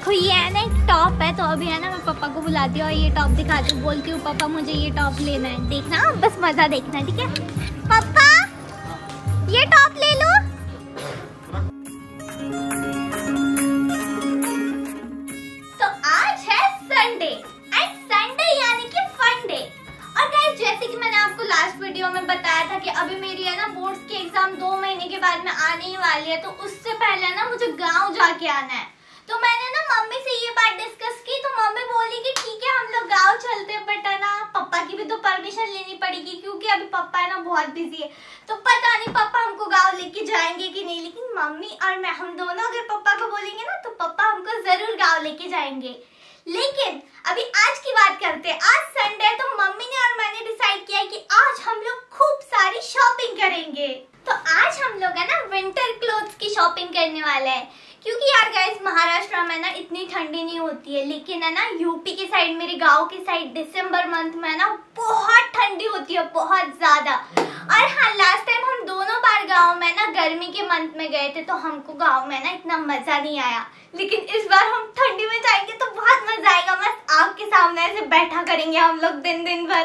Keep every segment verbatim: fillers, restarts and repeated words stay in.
ये है ना एक टॉप है, तो अभी है ना मैं पापा को बुलाती हूँ और ये टॉप दिखाती हूँ, बोलती हूँ पापा मुझे ये टॉप लेना है, देखना बस मजा देखना, ठीक है पापा ये टॉप ले लो। तो आज है संडे एंड संडे यानी कि फन डे। और गाइस जैसे कि मैंने आपको लास्ट वीडियो में बताया था कि अभी मेरी है ना बोर्ड्स के एग्जाम दो महीने के बाद में आने ही वाली है, तो उससे पहले ना मुझे गाँव जाके आना है। तो मैंने ना मम्मी से ये बात डिस्कस की, तो मम्मी बोली कि ठीक है हम लोग गाँव चलते हैं, बट है ना पापा की भी तो परमिशन लेनी पड़ेगी क्योंकि अभी पापा है ना बहुत बिजी है, तो पता नहीं पापा हमको गाँव लेके जाएंगे कि नहीं। लेकिन मम्मी और मैं हम दोनों अगर पापा को बोलेंगे ना तो पापा हमको जरूर गाँव लेके जाएंगे। लेकिन अभी आज की बात करते हैं, आज संडे है तो मम्मी ने और मैंने डिसाइड किया कि आज हम लोग खूब सारी शॉपिंग करेंगे। तो आज हम लोग है ना विंटर क्लोथ्स की शॉपिंग करने वाले हैं, क्योंकि यार गाइस महाराष्ट्र में ना इतनी ठंडी नहीं होती है, लेकिन है ना यूपी के साइड मेरे गांव के साइड दिसंबर मंथ में ना बहुत ठंडी होती है, बहुत ज्यादा। और हाँ लास्ट टाइम हम दोनों बार गांव में ना गर्मी के मंथ में गए थे, तो हमको गांव में ना इतना मजा नहीं आया, लेकिन इस बार हम ठंडी में जाएंगे तो बहुत मजा आएगा, मस्त आग के सामने ऐसे बैठा करेंगे हम लोग दिन दिन भर।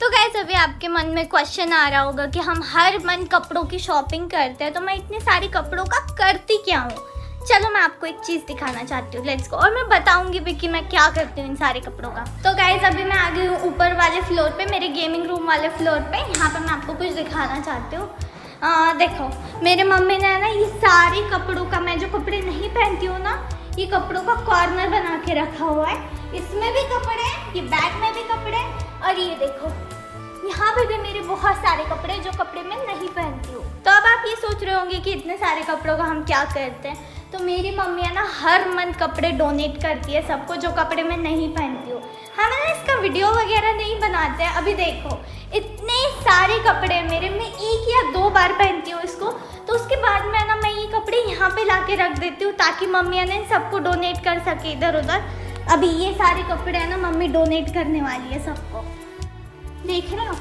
तो गाइस अभी आपके मन में क्वेश्चन आ रहा होगा कि हम हर मंथ कपड़ों की शॉपिंग करते हैं, तो मैं इतने सारे कपड़ों का करती क्या हूँ। चलो मैं आपको एक चीज दिखाना चाहती हूँ, लेट्स गो, और मैं बताऊंगी भी कि मैं क्या करती हूँ इन सारे कपड़ों का। तो गाइज अभी मैं आ गई हूँ ऊपर वाले फ्लोर पे, मेरे गेमिंग रूम वाले फ्लोर पे। यहाँ पे मैं आपको कुछ दिखाना चाहती हूँ। देखो मेरे मम्मी ने ना ये सारे कपड़ों का, मैं जो कपड़े नहीं पहनती हूँ ना, ये कपड़ों का कॉर्नर बना के रखा हुआ है। इसमें भी कपड़े हैं, ये बैग में भी कपड़े हैं, और ये देखो यहाँ पे भी मेरे बहुत सारे कपड़े जो कपड़े मैं नहीं पहनती हूँ। तो अब आप ये सोच रहे होंगे कि इतने सारे कपड़ों का हम क्या करते हैं। तो मेरी मम्मी है ना हर मंथ कपड़े डोनेट करती है सबको, जो कपड़े मैं नहीं पहनती हूँ। हम ना इसका वीडियो वगैरह नहीं बनाते हैं। अभी देखो इतने सारे कपड़े मेरे, मैं एक या दो बार पहनती हूँ इसको, तो उसके बाद में ना मैं ये कपड़े यहाँ पर ला के रख देती हूँ ताकि मम्मी ना सबको डोनेट कर सके इधर उधर। अभी ये सारे कपड़े है ना मम्मी डोनेट करने वाली है सबको, देख रहे हो।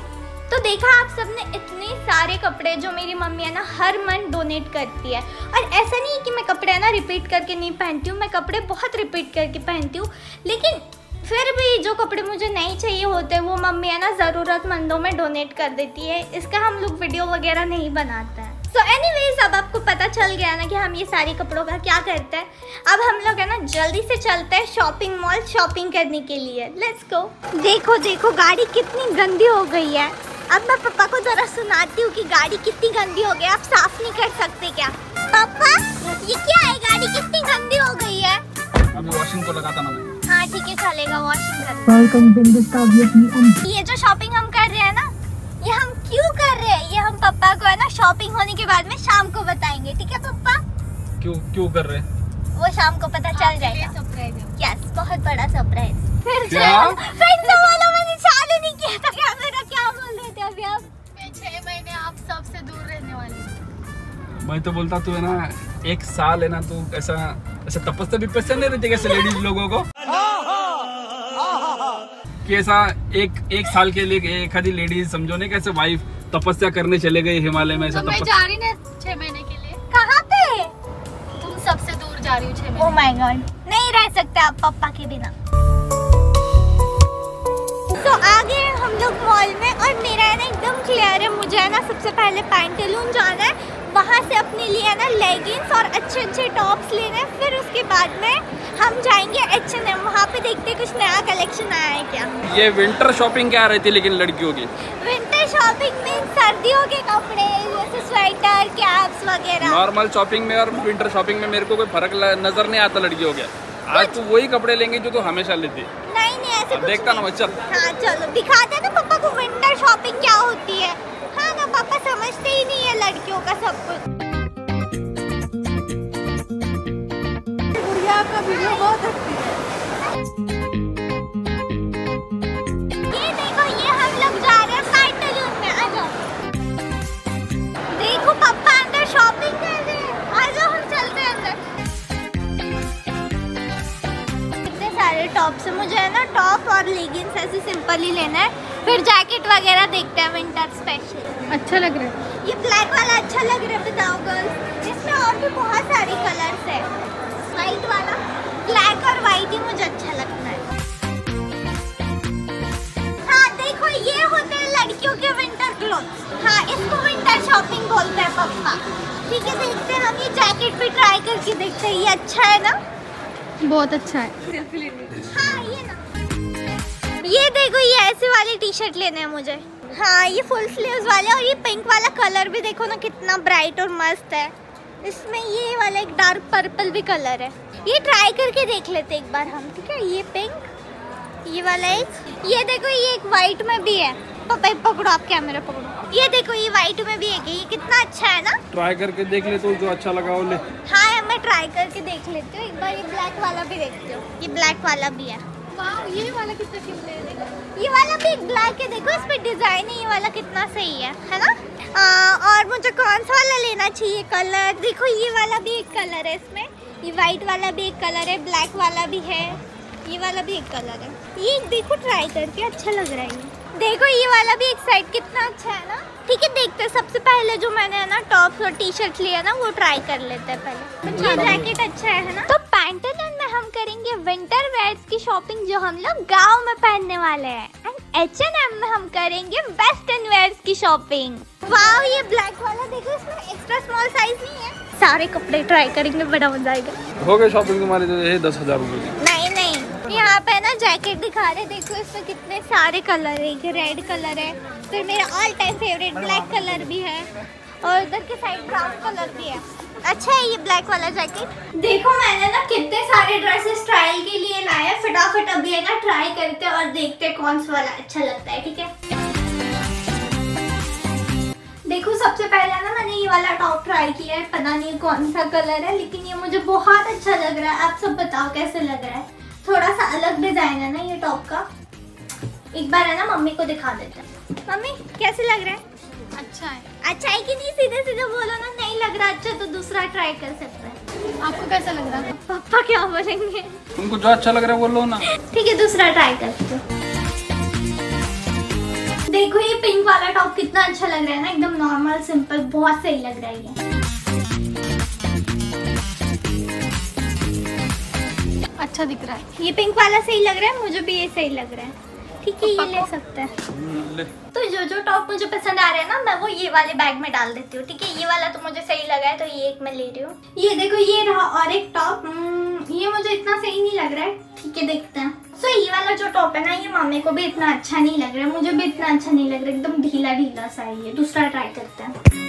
तो देखा आप सबने इतने सारे कपड़े जो मेरी मम्मी है ना हर मंथ डोनेट करती है। और ऐसा नहीं है कि मैं कपड़े है ना रिपीट करके नहीं पहनती हूँ, मैं कपड़े बहुत रिपीट करके पहनती हूँ, लेकिन फिर भी जो कपड़े मुझे नहीं चाहिए होते वो मम्मी है ना ज़रूरतमंदों में डोनेट कर देती है। इसका हम लोग वीडियो वगैरह नहीं बनाते हैं। सो एनीवेज अब आपको पता चल गया ना कि हम ये सारे कपड़ों का क्या करते हैं। अब हम लोग है ना जल्दी से चलते हैं शॉपिंग मॉल शॉपिंग करने के लिए, लेट्स गो। देखो देखो गाड़ी कितनी गंदी हो गई है। अब मैं पापा को जरा सुनाती हूँ कि गाड़ी कितनी गंदी हो गई, आप साफ नहीं कर सकते क्या पापा? ये क्या है, गाड़ी कितनी गंदी हो गई है। अभी वॉशिंग को लगाता ना मैं। हाँ ठीक है चलेगा, वॉशिंग। ये जो शॉपिंग हम कर रहे हैं ना ये हम क्यों कर रहे हैं, ये हम पापा को है ना शॉपिंग होने के बाद में शाम को बताएंगे, ठीक है पापा? क्यों क्यों कर रहे हैं वो शाम को पता चल जाएगा। सरप्राइज, यस बहुत बड़ा सरप्राइज। फिर से बोलो, मैंने चालू नहीं किया था कैमरा, क्या बोल रहे थे अभी आप? मैं छह महीने आप सबसे दूर रहने वाली। मैं तो बोलता तू है ना एक साल है ना तू ऐसा ऐसा तपस्या भी पसंद नहीं रहती कैसे लेडीज लोगों को, कैसा एक एक साल के लिए एक आधी लेडीज समझो नहीं कैसे वाइफ तपस्या करने चले गए हिमालय में। तो मैं जा रही ना छह महीने के लिए। कहाँ पे? तुम सबसे दूर जा रही हो छह महीने। ओह माय गॉड, नहीं रह सकते आप पापा के बिना। तो आ गए हम लोग मॉल में, और मेरा है ना एकदम क्लियर है, मुझे है ना सबसे पहले पैंटालून जाना है, वहाँ से अपने लिए ना लेगिंग्स और अच्छे अच्छे टॉप्स लेने, फिर उसके बाद में हम जाएंगे एच एंड एम, वहाँ पे देखते कुछ नया कलेक्शन आया है क्या। ये विंटर शॉपिंग क्या रहती है लेकिन लड़कियों की? विंटर शॉपिंग में सर्दियों के कपड़े जैसे स्वेटर कैप्स वगैरह। नॉर्मल शॉपिंग में और विंटर शॉपिंग में मेरे को कोई फर्क नजर नहीं आता लड़कियों के। आज तो वही कपड़े लेंगे जो तो हमेशा लेती है। नहीं नहीं ऐसे देखता ना बच्चा। हाँ चलो दिखाते ना पापा को विंटर शॉपिंग क्या होती है। हाँ ना पापा समझते ही नहीं है लड़कियों का सब कुछ। आपका वीडियो बहुत अच्छी है। ये देखो ये हम लोग जा रहे हैं पैंटालून में, आ जाओ। देखो पापा अंदर शॉपिंग कर रहे हैं, आ जाओ हम चलते हैं अंदर। इतने सारे टॉप से मुझे है ना टॉप और लेगिंग्स ऐसे सिंपल ही लेना है, फिर जैकेट वगैरह देखते हैं विंटर स्पेशल। अच्छा लग रहा है ये ब्लैक वाला, अच्छा लग रहा है बताओ गर्ल्स। इसमें और भी बहुत सारे कलर्स है, व्हाइट वाला ब्लैक और व्हाइट ही मुझे अच्छा लगता है। हाँ देखो ये होते हैं लड़कियों के विंटर क्लोथ्स। हाँ इसको विंटर शॉपिंग बोलते हैं पापा। ठीक है देखते हैं हम ये जैकेट भी ट्राई करके देखते हैं, ये अच्छा है ना? बहुत अच्छा है। हाँ ये ना ये देखो ये ऐसे वाली टी शर्ट लेने हैं मुझे। हाँ ये फुल स्लीव्स वाले और ये पिंक वाला कलर भी देखो ना कितना ब्राइट और मस्त है। इसमें ये वाला एक डार्क पर्पल भी कलर है, ये ट्राई करके देख लेते एक बार हम। ठीक है ये पिंक, ये वाला एक, ये देखो ये एक वाइट में भी है। पापा पकड़ो, आप कैमरा पकड़ो। ये देखो ये वाइट में भी है, ये कितना अच्छा है ना। ट्राई करके देख लेते हो जो अच्छा लगा वो ले। हाँ मैं ट्राई करके देख लेती हूँ एक बार। ये ब्लैक वाला भी देखती हूँ, ये ब्लैक वाला भी है। ये वाला कितना क्यूट है देखो, ये वाला भी एक ब्लैक है। देखो इस पे डिजाइन है, ये वाला कितना सही है है ना। आ, और मुझे कौन सा वाला लेना चाहिए कलर? देखो ये वाला भी एक कलर है, इसमें ये वाइट वाला भी एक कलर है, ब्लैक वाला भी है, ये वाला भी एक कलर है। ये देखो ट्राई करके अच्छा लग रहा है ये। देखो ये वाला भी एक साइड कितना अच्छा है ना। ठीक है देखते हैं। सबसे पहले जो मैंने है ना टॉप्स और टी शर्ट लिया ना वो ट्राई कर लेते हैं पहले। ये जैकेट अच्छा है ना। तो पैंटालून में हम करेंगे विंटर वेयर्स की शॉपिंग जो हम लोग गाँव में पहनने वाले हैं। एंड एच एंड एम में हम करेंगे वेस्टर्न वेयर्स की शॉपिंग। वाव ये ब्लैक वाला देखो, इसमें एक्स्ट्रा स्मॉल साइज नहीं है। सारे कपड़े ट्राई करेंगे, बड़ा मजा आएगा। हो गई शॉपिंग तुम्हारी तो ये दस हजार रूपए की। नहीं नहीं यहाँ पे ना जैकेट दिखा रहे, देखो इसमें कितने सारे कलर है। ये रेड कलर है, फिर मेरा all time favourite black colour भी है और इधर के साइड ब्राउन कलर भी है। अच्छा है ये ब्लैक वाला जैकेट। देखो मैंने ना कितने सारे ड्रेसेस ट्रायल के लिए लाया। फटाफट अभी है ना ट्राई करते हैं और देखते हैं कौन सा वाला अच्छा लगता है। ठीक है देखो सबसे पहले ना मैंने ये वाला टॉप ट्राई किया है, पता नहीं कौन सा कलर है लेकिन ये मुझे बहुत अच्छा लग रहा है। आप सब बताओ कैसे लग रहा है। थोड़ा सा अलग डिजाइन है ना ये टॉप का। एक बार है ना मम्मी को दिखा देते हैं। मम्मी कैसे लग रहा है? अच्छा है। अच्छा है कि नहीं? सीधे सीधे बोलो ना। नहीं लग रहा अच्छा तो दूसरा ट्राई कर सकते हैं। आपको कैसा लग रहा है? पापा क्या बोलेंगे, उनको जो अच्छा लग रहा है बोलो ना। ठीक है दूसरा ट्राई करते हैं। देखो ये पिंक वाला टॉप कितना अच्छा लग रहा है ना, एकदम नॉर्मल सिंपल, बहुत सही लग रहा है ये। अच्छा दिख रहा है ये पिंक वाला, सही लग रहा है मुझे भी, ये सही लग रहा है। ठीक है ये ले सकते हैं। तो जो जो टॉप मुझे पसंद आ रहा है ना मैं वो ये वाले बैग में डाल देती हूँ। ठीक है ये वाला तो मुझे सही लगा है तो ये एक मैं ले रही हूँ। ये देखो ये रहा और एक टॉप, ये मुझे इतना सही नहीं लग रहा है। ठीक है देखते हैं। सो so, ये वाला जो टॉप है ना ये मम्मी को भी इतना अच्छा नहीं लग रहा है, मुझे भी इतना अच्छा नहीं लग रहा, एकदम ढीला ढीला सा है ये। दूसरा ट्राई करते हैं।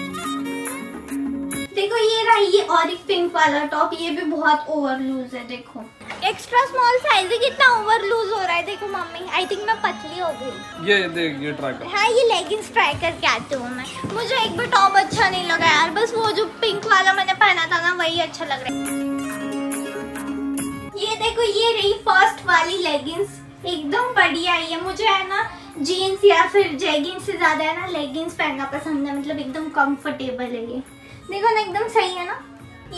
देखो ये रहा ये और एक पिंक वाला टॉप, ये भी बहुत ओवर लूज है। देखो एक्स्ट्रा स्मॉल साइज ही कितना ओवर लूज हो रहा है। देखो मम्मी आई थिंक मैं पतली हो गई। ये देख ये ट्राई कर। हाँ ये लेगिंग्स ट्राई करके आती हूँ मैं। मुझे एक भी टॉप अच्छा नहीं लगा यार, बस वो जो पिंक वाला मैंने पहना था ना वही अच्छा लग रहा है। ये देखो ये रही फर्स्ट वाली लेगिंग्स, एकदम बढ़िया है ये। मुझे है ना जीन्स या फिर जेगिंग्स से ज्यादा है ना लेगिंग्स पहनना पसंद है, मतलब एकदम कंफर्टेबल है ये। देखो ना एकदम सही है ना।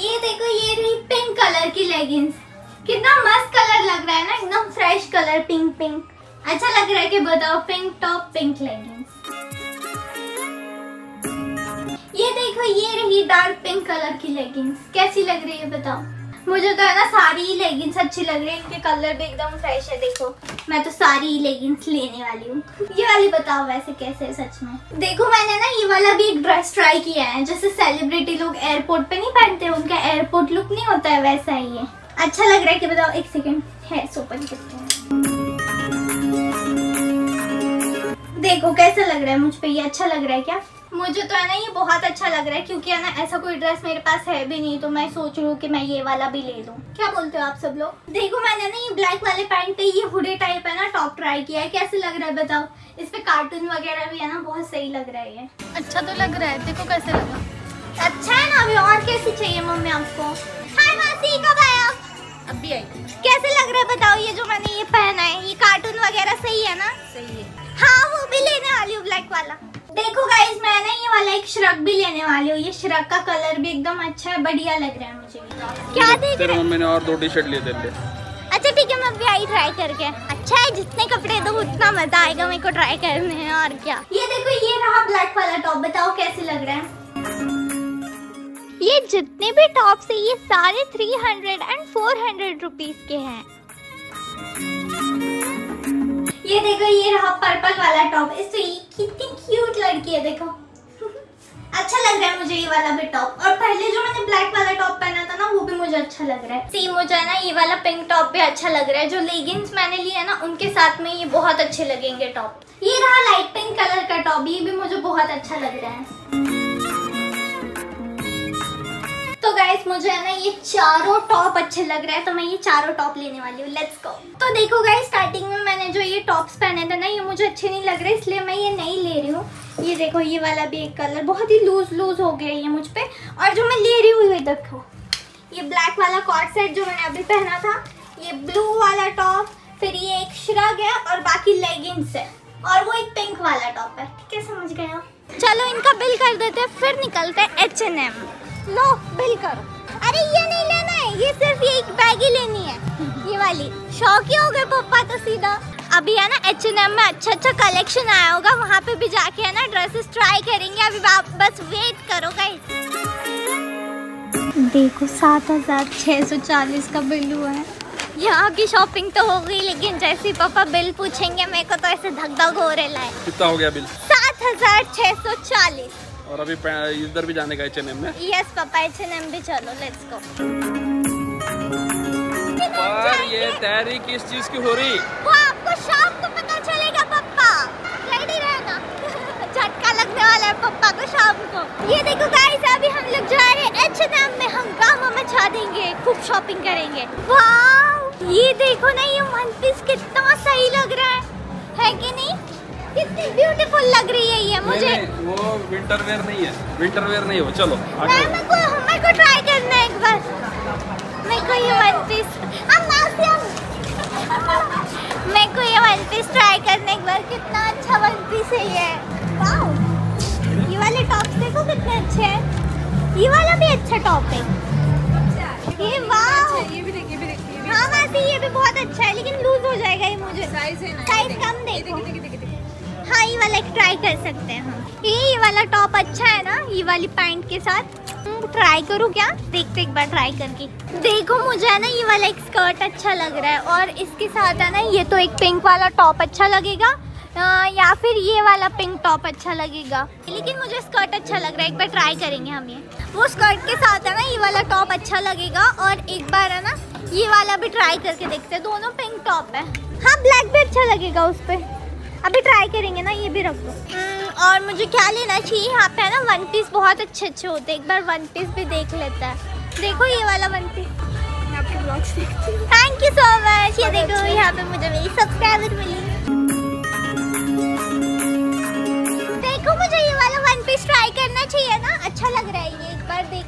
ये देखो ये रही पिंक कलर की लेगिंग्स, कितना मस्त कलर लग रहा है ना, एकदम फ्रेश कलर, पिंक पिंक अच्छा लग रहा है। कि बताओ पिंक टॉप पिंक लेगिंग्स। ये देखो ये रही डार्क पिंक कलर की लेगिंग्स, कैसी लग रही है बताओ। मुझे तो है ना सारी लेगिंग्स अच्छी लग रही है, इनके कलर भी एकदम फ्रेश है। देखो मैं तो सारी लेगिंग्स लेने वाली हूँ। ये वाली बताओ वैसे कैसे है सच में। देखो मैंने ना ये वाला भी एक ड्रेस ट्राई किया है, जैसे सेलिब्रिटी लोग एयरपोर्ट पे नहीं पहनते, उनका एयरपोर्ट लुक नहीं होता है, वैसा ही है। अच्छा लग रहा है कि बताओ। एक सेकेंड है ओपन करते हैं। देखो कैसा लग रहा है मुझ पे ये, अच्छा लग रहा है क्या? मुझे तो है ना ये बहुत अच्छा लग रहा है क्योंकि है ना ऐसा कोई ड्रेस मेरे पास है भी नहीं, तो मैं सोच रही हूँ कि मैं ये वाला भी ले लूँ। क्या बोलते हो आप सब लोग? देखो मैंने ना ये ब्लैक वाले पैंट पे ये हुडी टाइप है ना टॉप ट्राई किया है, कैसे लग रहा है बताओ। इस पे कार्टून वगैरह भी है ना, बहुत सही लग रहा है ये। अच्छा तो लग रहा है, देखो कैसे लगा। अच्छा है ना, अभी और कैसी चाहिए मम्मी आपको? हाय मासी कब आए आप? अभी आई। कैसे लग रहा है बताओ ये जो मैंने ये पहना है, ये कार्टून वगैरह सही है ना? सही है। हाँ वो भी लेने वाली हूँ ब्लैक वाला। देखो गाइस मैं ना ये वाला एक श्रग भी लेने वाली हूँ, ये श्रग का कलर भी एकदम अच्छा है, बढ़िया लग रहा है मुझे। क्या देख रहे हो? मैंने और दो टी शर्ट ले ले। अच्छा ठीक है मैं भी आई ट्राई करके। अच्छा है जितने कपड़े दो उतना मजा आएगा मेरे को ट्राई करने हैं और क्या। ये देखो ये रहा ब्लैक वाला टॉप, बताओ कैसे लग रहा है। ये जितने भी टॉप्स हैं ये सारे three hundred and four hundred rupees के हैं। ये देखो, ये रहा पर्पल वाला टॉप। इस तो ये कितनी क्यूट लड़की है, देखो अच्छा लग रहा है मुझे ये वाला भी टॉप। और पहले जो मैंने ब्लैक वाला टॉप पहना था ना, वो भी मुझे अच्छा लग रहा है। सेम मुझे ना ये वाला पिंक टॉप भी अच्छा लग रहा है। जो लेगिंग्स मैंने लिए है ना, उनके साथ में ये बहुत अच्छे लगेंगे टॉप। ये रहा लाइट पिंक कलर का टॉप, ये भी मुझे बहुत अच्छा लग रहा है। तो गाइस मुझे है ना ये चारों टॉप अच्छे लग रहा है, तो मैं ये चारों टॉप लेने वाली हूँ। Let's go. तो देखो गाइस, स्टार्टिंग में मैंने जो ये टॉप्स पहने थे ना, ये मुझे अच्छे नहीं लग रहे, इसलिए मैं ये नहीं ले रही हूँ। ये देखो, ये वाला भी एक कलर बहुत ही लूज लूज हो गया ये मुझ पे। और जो मैं ले रही हूँ ये देखो, ये ब्लैक वाला कॉर्ड सेट जो मैंने अभी पहना था, ये ब्लू वाला टॉप, फिर ये एक श्रग है और बाकी लेगिंग्स है, और वो एक पिंक वाला टॉप है। ठीक है, समझ गए आप? चलो इनका बिल कर देते हैं, फिर निकलते हैं एच एंड एम। लो बिल करो। अरे ये नहीं लेना है, ये सिर्फ ये एक बैग ही लेनी है, ये वाली। शौकी हो गए पापा तो सीधा। अभी है ना एच एंड एम में अच्छा अच्छा कलेक्शन आया होगा, वहाँ पे भी जाके है ना ड्रेसेस ट्राई करेंगे। अभी आप बस वेट करो गाइस। देखो सात हजार छः सौ चालीस का बिल हुआ है। यहाँ की शॉपिंग तो हो गई, लेकिन जैसे ही पापा बिल पूछेंगे मेरे को तो ऐसे धक धक हो रहा है। कितना हो गया बिल? सात हजार छः सौ चालीस। और अभी इधर भी जाने का एच एंड एम में। यस पापा, एच एंड एम भी चलो, लेट्स गो। पर ये तैयारी किस चीज की हो रही, वो आपको शाम को पता चलेगा पापा। रेडी रहना, झटका लगने वाला है पापा को शाम को। ये देखो गाइस, अभी हम लोग जा रहे हैं एच एंड एम में, हंगामा मचा देंगे, खूब शॉपिंग करेंगे। वाव, ये देखो ना, ये वन पीस कितना सही लग रहा है, है कि नहीं? कितनी ब्यूटीफुल लग रही है ये मुझे। नहीं, नहीं, वो विंटर वेयर नहीं है, विंटर वेयर नहीं हो। चलो मेरे को, मेरे को ट्राई करना है एक बार। मेरे को ये वन पीस मेरे को ये वन पीस ट्राई करना एक बार। कितना अच्छा वन पीस है ये। वाओ, ये वाले टॉप देखो कितने अच्छे हैं। ये वाला भी अच्छा टॉप है। ये वाओ, ये भी देखिए, ये भी देखिए। हां मासी, ये भी बहुत अच्छा है, लेकिन लूज हो जाएगा ये मुझे। साइज है ना, साइज कम देखो। हाँ, ये वाला ट्राई कर सकते हैं हम। ये ये वाला टॉप अच्छा है ना, ये वाली पैंट के साथ। ट्राई करूँ क्या? देखते एक बार ट्राई करके। देखो मुझे है ना ये वाला एक स्कर्ट अच्छा लग रहा है, और इसके साथ है ना ये तो एक पिंक वाला टॉप अच्छा लगेगा, आ, या फिर ये वाला पिंक टॉप अच्छा लगेगा। लेकिन मुझे स्कर्ट अच्छा लग रहा है, एक बार ट्राई करेंगे हम। ये वो स्कर्ट के साथ है ना ये वाला टॉप अच्छा लगेगा, और एक बार है ना ये वाला भी ट्राई करके देखते हैं। दोनों पिंक टॉप है। हाँ, ब्लैक भी अच्छा लगेगा उस पर, अभी ट्राई करेंगे ना। ये भी रख दो। और मुझे क्या लेना चाहिए यहाँ पे है ना, वन पीस बहुत अच्छे अच्छे होते हैं। एक बार वन पीस भी देख लेता है। देखो ये वाला वन पीस। मैं आपके ब्लॉग्स देखती हूँ। Thank you so much. ये देखो यहाँ पे मुझे मेरी सब्सक्राइबर मिली। देखो मुझे ये वाला वन पीस ट्राई करना चाहिए ना, अच्छा लग रहा है ये, एक बार देख।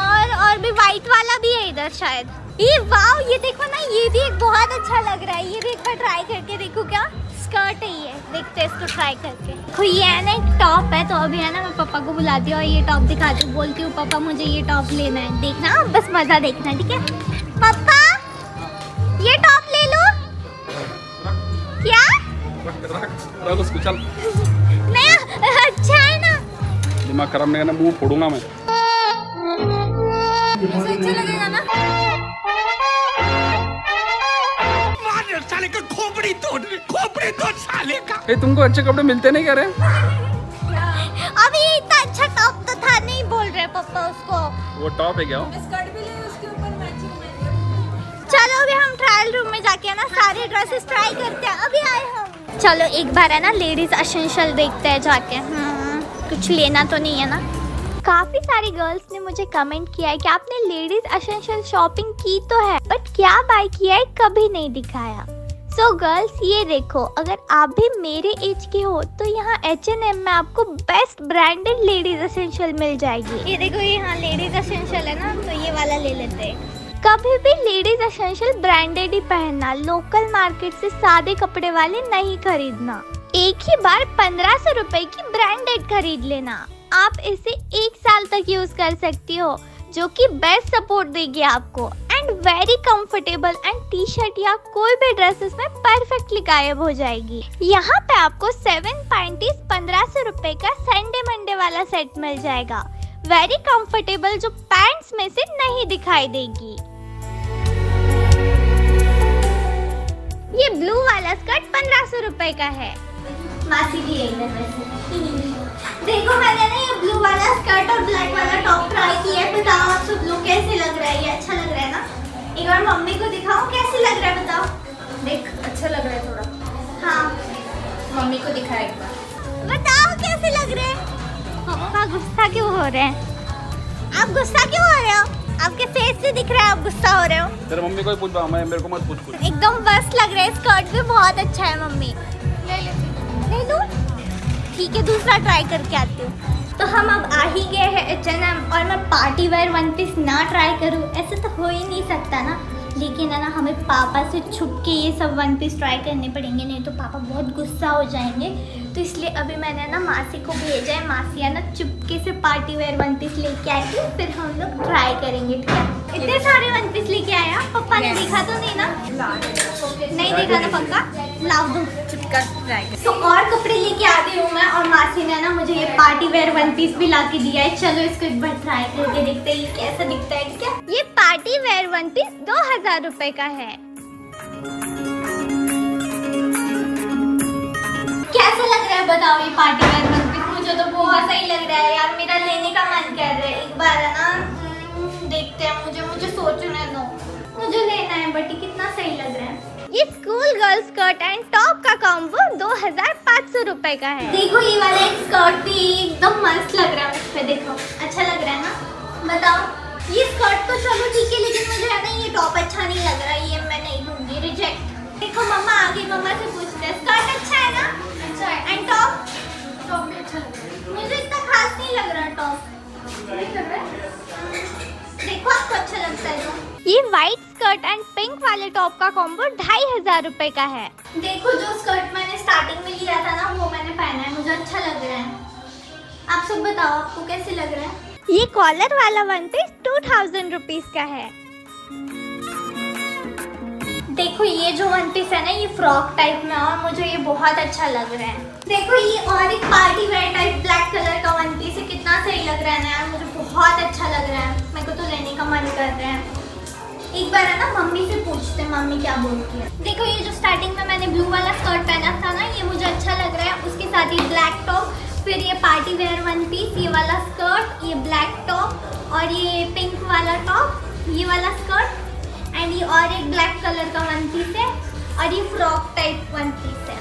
और और भी वाइट वाला भी है इधर शायद। ये वाओ, ये देखो ना, ये भी एक बहुत अच्छा लग रहा है। ये भी एक बार ट्राई करके देखो क्या स्कर्ट है ये। देखते हैं इसको ट्राई करके। ये है ना एक टॉप है, तो अभी है ना मैं पापा को बुलाती हूँ और ये टॉप दिखाती हूँ। बोलती हूँ पापा मुझे ये टॉप लेना है, देखना बस मजा देखना, ठीक है पापा? ये टॉप ले लो क्या? रख, रख, रख उसको, चल। मैं अच्छा है ना, दिमाग खराब नहीं करना, मुंह फोड़ूंगा मैं। अच्छा लगेगा ना? साले का खोपड़ी तोड़, खोपड़ी तोड़ साले का। ए, तुमको अच्छे कपड़े मिलते नहीं कह रहे? अभी इतना अच्छा टॉप तो था नहीं, बोल रहे पापा उसको। वो टॉप है क्या? स्कर्ट भी ले, उसके ऊपर मैचिंग में। चलो अभी हम ट्रायल रूम में जाके ना सारे ड्रेसेस ट्राई करते हैं। अभी आए हम। चलो एक बार है ना लेडीज एसेंशियल देखते हैं जाके। कुछ लेना तो नहीं है ना? काफ़ी सारी गर्ल्स ने मुझे कमेंट किया है कि आपने लेडीज एसेंशियल शॉपिंग की तो है, बट क्या बाय किया है कभी नहीं दिखाया। सो so गर्ल्स, ये देखो, अगर आप भी मेरे एज के हो तो यहाँ एच एंड एम में आपको बेस्ट ब्रांडेड लेडीज एसेंशियल मिल जाएगी। ये देखो, ये यहाँ लेडीज एसेंशियल है ना, तो ये वाला ले लेते हैं। कभी भी लेडीज एसेंशियल ब्रांडेड ही पहनना, लोकल मार्केट से सादे कपड़े वाले नहीं खरीदना। एक ही बार पंद्रह सौ रुपए की ब्रांडेड खरीद लेना। आप इसे एक साल तक यूज कर सकती हो, जो कि बेस्ट सपोर्ट देगी आपको, and very comfortable, and T shirt या कोई भी ड्रेसेस में परफेक्टली गायब हो जाएगी। यहाँ पे आपको सेवन पैंटीज पंद्रह सौ रुपए का संडे मंडे वाला सेट मिल जाएगा। वेरी कंफर्टेबल जो पैंट्स में से नहीं दिखाई देगी। ये ब्लू वाला स्कर्ट पंद्रह सौ रुपए का है। मासी की एक देखो मैंने ना ये ब्लू वाला स्कर्ट और ब्लैक वाला टॉप ट्राई किया है, बताओ आप सब लोग कैसे लग रहा है? ये अच्छा लग रहा है ना? एक बार मम्मी को दिखाओ कैसे लग रहा है, बताओ। देख अच्छा लग रहा है थोड़ा। हाँ मम्मी को दिखा एक बार, बताओ कैसे लग रहे हैं? पापा गुस्सा क्यों हो रहे हैं? आप गुस्सा क्यों हो रहे हो? आपके फेस से दिख रहा है आप गुस्सा हो रहे हो। तेरे मम्मी को ही पूछ बा, मेरे को मत पूछ। एकदम मस्त लग रहा है, स्कर्ट भी बहुत अच्छा है। मम्मी ले ले, ले लूं? ठीक है दूसरा ट्राई करके आती हूँ। तो हम अब आ ही गए हैं एच एंड एम और मैं पार्टी वेयर वन पीस ना ट्राई करूँ ऐसे तो हो ही नहीं सकता ना, लेकिन है ना हमें पापा से छुप के ये सब वन पीस ट्राई करने पड़ेंगे, नहीं तो पापा बहुत गुस्सा हो जाएंगे। तो इसलिए अभी मैंने ना मासी को भेजा है, मासी है ना चुपके से पार्टी वेयर वन पीस लेके आती है, फिर हम लोग ट्राई करेंगे। ठीक है इतने सारे वन पीस लेके आया, पप्पा ने देखा तो नहीं ना? नहीं देखा ना पक्का? लाओ दो चुपका ट्राई। तो और कपड़े लेके आ गई हूँ मैं, और मासी ने ना मुझे ये पार्टी वेयर वन पीस भी ला के दिया है। चलो इसको एक बार ट्राई करके देखते हैं ये कैसा दिखता है। ठीक है ये पार्टी वेयर वन पीस दो हजार रुपए का है। कैसा लग रहा है बताओ ये पार्टी वेयर वन पीस? मुझे तो बहुत सही लग रहा है यार, मेरा लेने का मन कर रहा है। एक बार है ना देखते हैं, मुझे मुझे सोचने दो, मुझे लेना है। बट कितना सही लग रहा है। ये school girl skirt and top का कॉम्बो दो हजार पाँच सौ रुपए का है। देखो ये वाला एक स्कर्ट भी एकदम मस्त लग रहा है मुझ पे, देखो अच्छा लग रहा है ना? बताओ ये स्कर्ट तो चलो ठीक है, लेकिन मुझे है ना ये टॉप अच्छा नहीं लग रहा, ये मैं नहीं लूंगी, रिजेक्ट। देखो मम्मा आ गई, मम्मा से पूछते हैं स्कर्ट अच्छा है ना? अच्छा है। And top? टॉप भी अच्छा लग रहा है मुझे, इतना खास नहीं लग रहा टॉप। नहीं लग रहा है? देखो आपको अच्छा लगता है तो। ये व्हाइट स्कर्ट एंड पिंक वाले टॉप का कॉम्बो ढाई हजार रूपए का है। देखो जो स्कर्ट मैंने स्टार्टिंग में लिया था ना वो मैंने पहना है, मुझे अच्छा लग रहा है। आप सब बताओ आपको कैसे लग रहा है? ये कॉलर वाला one piece two thousand rupees का है। देखो ये जो वन पीस है ना ये फ्रॉक टाइप में, और मुझे ये बहुत अच्छा लग रहा है। देखो ये और एक party wear type black colour का वन पीस है, कितना सही लग रहा है ना यार, मुझे बहुत अच्छा लग रहा है, मेरे को तो लेने का मन कर रहा है। एक बार है ना मम्मी से पूछते हैं मम्मी क्या बोलती है। देखो ये जो स्टार्टिंग में मैंने ब्लू वाला स्कर्ट पहना था ना ये मुझे अच्छा लग रहा है, उसके साथ ये ब्लैक टॉप, फिर ये पार्टी वेयर वन पीस, ये वाला स्कर्ट, ये ब्लैक टॉप और ये पिंक वाला टॉप, ये वाला स्कर्ट एंड ये और एक ब्लैक कलर का वन पीस है, और ये फ्रॉक टाइप वन पीस है,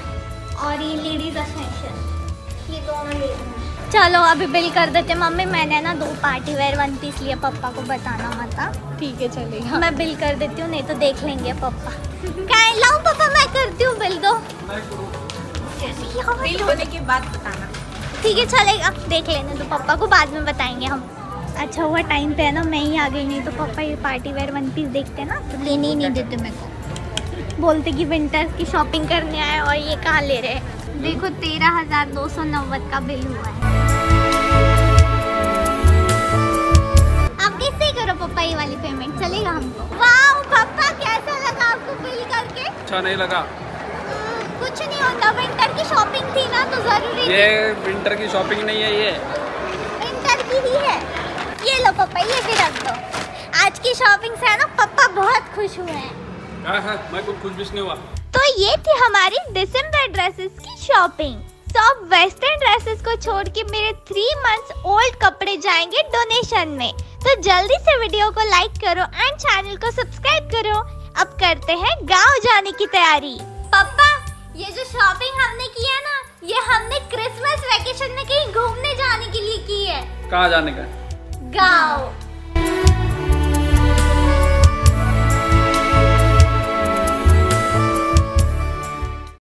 और ये लेडीज का सेक्शन। ये दोनों ले रही हैं। चलो अभी बिल कर देते मम्मी, मैंने ना दो पार्टी वेयर वन पीस लिए, पप्पा को बताना मत। ठीक है चलेगा, मैं बिल कर देती हूँ, नहीं तो देख लेंगे पप्पा। क्या लाऊं पापा? मैं करती हूँ बिल, दो बिल होने के बाद बताना। ठीक है चलेगा, देख लेने तो पप्पा को, बाद में बताएंगे हम। अच्छा हुआ टाइम पे है ना मैं ही आ गई, नहीं तो पप्पा ये पार्टी वेयर वन पीस देखते ना तो लेने ही नहीं देते मेरे को, बोलते कि विंटर की शॉपिंग करने आए और ये कहाँ ले रहे हैं। देखो तेरह हजार दो सौ नब्बे का बिल हुआ है। आप कैसे करो पापा ये वाली पेमेंट, चलेगा हमको? वाह पापा कैसा लगा आपको बिल करके? अच्छा नहीं लगा? कुछ नहीं होता, विंटर की शॉपिंग थी ना तो जरूरी। ये विंटर की शॉपिंग नहीं है, ये विंटर की ही है। ये लो पापा ये भी रख दो, आज की शॉपिंग से है ना पापा बहुत खुश हुए हैं। मैं कुछ खुश नहीं हुआ। तो ये थी हमारी दिसंबर ड्रेसेस की शॉपिंग। तो अब वेस्टर्न ड्रेसेस को छोड़ के मेरे थ्री मंथ्स ओल्ड कपड़े जाएंगे डोनेशन में। तो जल्दी से वीडियो को लाइक करो एंड चैनल को सब्सक्राइब करो। अब करते हैं गांव जाने की तैयारी। पापा ये जो शॉपिंग हमने की है ना ये हमने क्रिसमस वेकेशन में कहीं घूमने जाने के लिए की है। कहाँ जाने का? गाँव।